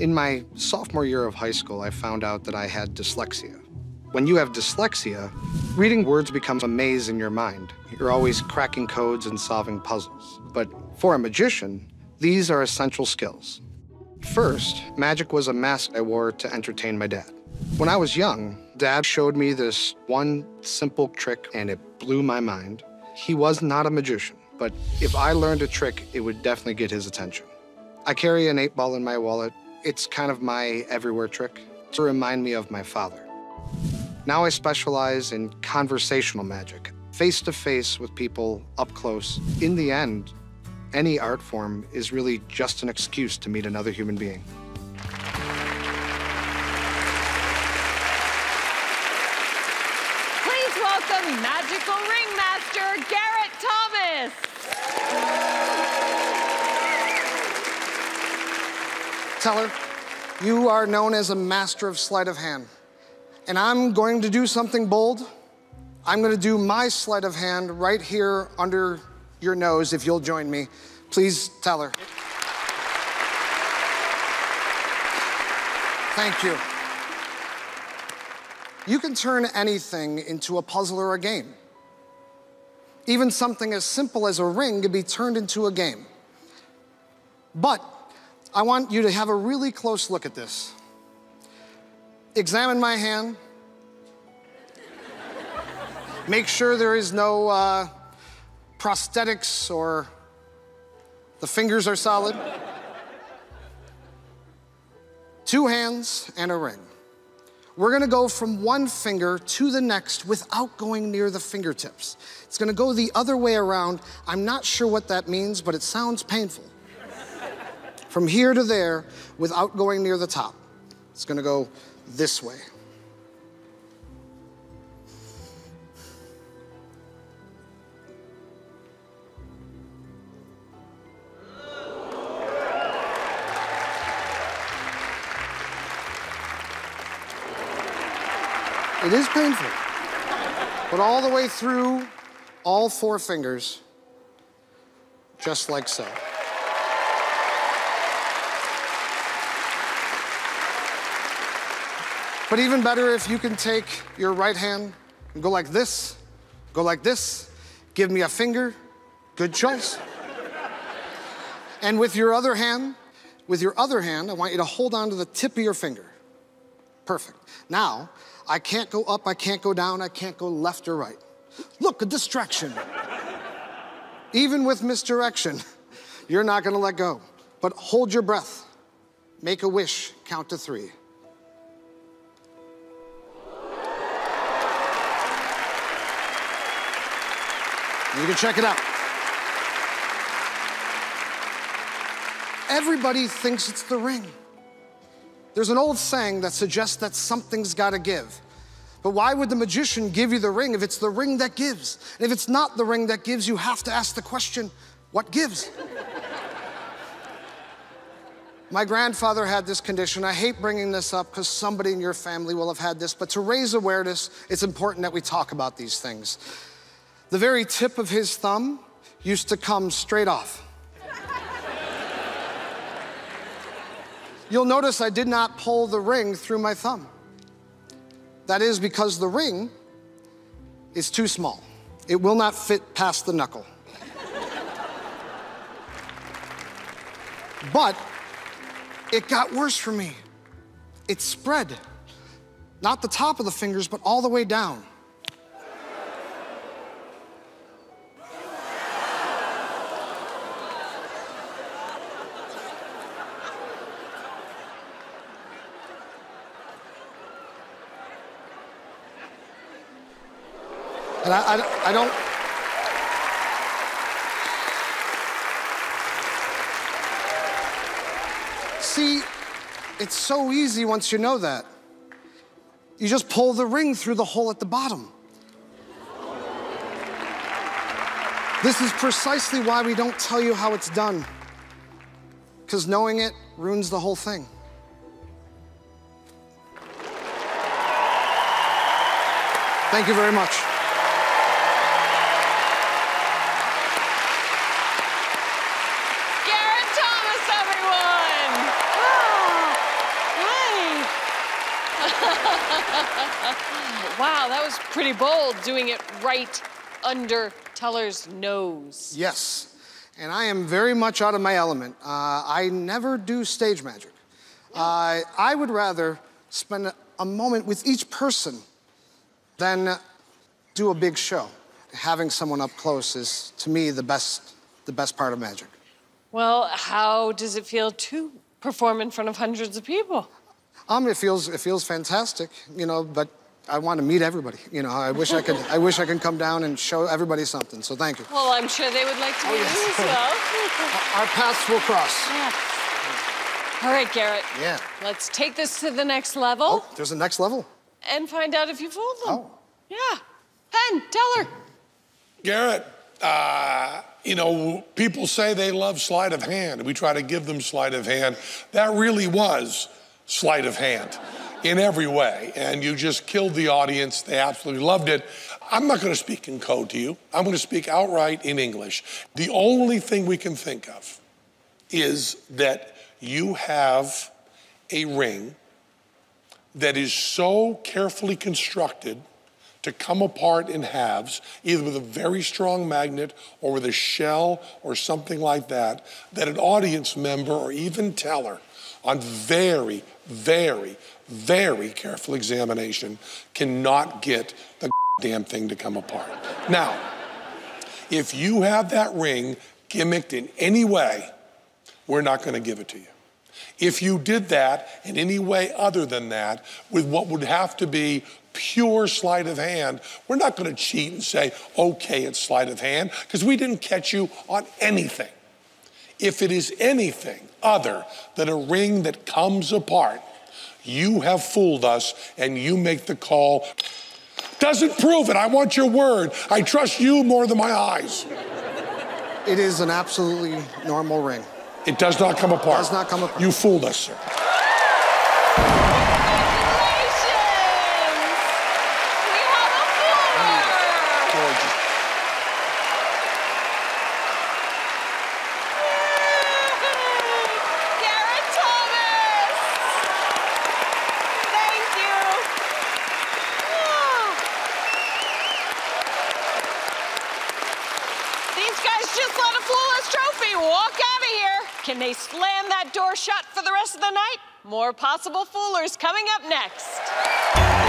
In my sophomore year of high school, I found out that I had dyslexia. When you have dyslexia, reading words becomes a maze in your mind. You're always cracking codes and solving puzzles. But for a magician, these are essential skills. First, magic was a mask I wore to entertain my dad. When I was young, Dad showed me this one simple trick, and it blew my mind. He was not a magician, but if I learned a trick, it would definitely get his attention. I carry an 8-ball in my wallet. It's kind of my everywhere trick to remind me of my father. Now I specialize in conversational magic, face-to-face with people up close. In the end, any art form is really just an excuse to meet another human being. Please welcome magical ringmaster Garrett Thomas. Teller, you are known as a master of sleight of hand, and I'm going to do something bold. I'm going to do my sleight of hand right here under your nose, if you'll join me. Please, Teller. Thank you. You can turn anything into a puzzle or a game. Even something as simple as a ring can be turned into a game. But I want you to have a really close look at this. Examine my hand. Make sure there is no prosthetics or the fingers are solid. Two hands and a ring. We're gonna go from one finger to the next without going near the fingertips. It's gonna go the other way around. I'm not sure what that means, but it sounds painful. From here to there without going near the top. It's gonna go this way. It is painful, but all the way through, all four fingers, just like so. But even better if you can take your right hand and go like this, give me a finger, good choice. And with your other hand, I want you to hold on to the tip of your finger. Perfect. Now, I can't go up, I can't go down, I can't go left or right. Look, a distraction. Even with misdirection, you're not gonna let go. But hold your breath. Make a wish, count to 3. You can check it out. Everybody thinks it's the ring. There's an old saying that suggests that something's gotta give. But why would the magician give you the ring if it's the ring that gives? And if it's not the ring that gives, you have to ask the question, what gives? My grandfather had this condition. I hate bringing this up because somebody in your family will have had this, but to raise awareness, it's important that we talk about these things. The very tip of his thumb used to come straight off. You'll notice I did not pull the ring through my thumb. That is because the ring is too small. It will not fit past the knuckle. But it got worse for me. It spread, not the top of the fingers, but all the way down. And I don't... See, it's so easy once you know that. You just pull the ring through the hole at the bottom. This is precisely why we don't tell you how it's done, because knowing it ruins the whole thing. Thank you very much. Garrett Thomas, everyone! Wow, that was pretty bold, doing it right under Teller's nose. Yes, and I am very much out of my element. I never do stage magic. No. I would rather spend a moment with each person than do a big show. Having someone up close is, to me, the best part of magic. Well, how does it feel to perform in front of hundreds of people? It feels fantastic, you know, but I want to meet everybody. You know, I wish I could come down and show everybody something. So thank you. Well, I'm sure they would like to meet you as well. Our paths will cross. Yeah. All right, Garrett. Yeah. Let's take this to the next level. Oh, there's a next level. And find out if you fooled them. Oh. Yeah. Penn, Teller. Garrett, you know, people say they love sleight of hand. We try to give them sleight of hand. That really was sleight of hand in every way. And you just killed the audience. They absolutely loved it. I'm not going to speak in code to you. I'm going to speak outright in English. The only thing we can think of is that you have a ring that is so carefully constructed to come apart in halves, either with a very strong magnet or with a shell or something like that, that an audience member or even Teller on very, very, very careful examination cannot get the damn thing to come apart. Now, if you have that ring gimmicked in any way, we're not going to give it to you. If you did that in any way other than that, with what would have to be pure sleight of hand, we're not going to cheat and say, okay, it's sleight of hand, because we didn't catch you on anything. If it is anything other than a ring that comes apart, you have fooled us, and you make the call. Doesn't prove it. I want your word. I trust you more than my eyes. It is an absolutely normal ring. It does not come apart. It does not come apart. You fooled us, sir. Can they slam that door shut for the rest of the night? More possible foolers coming up next.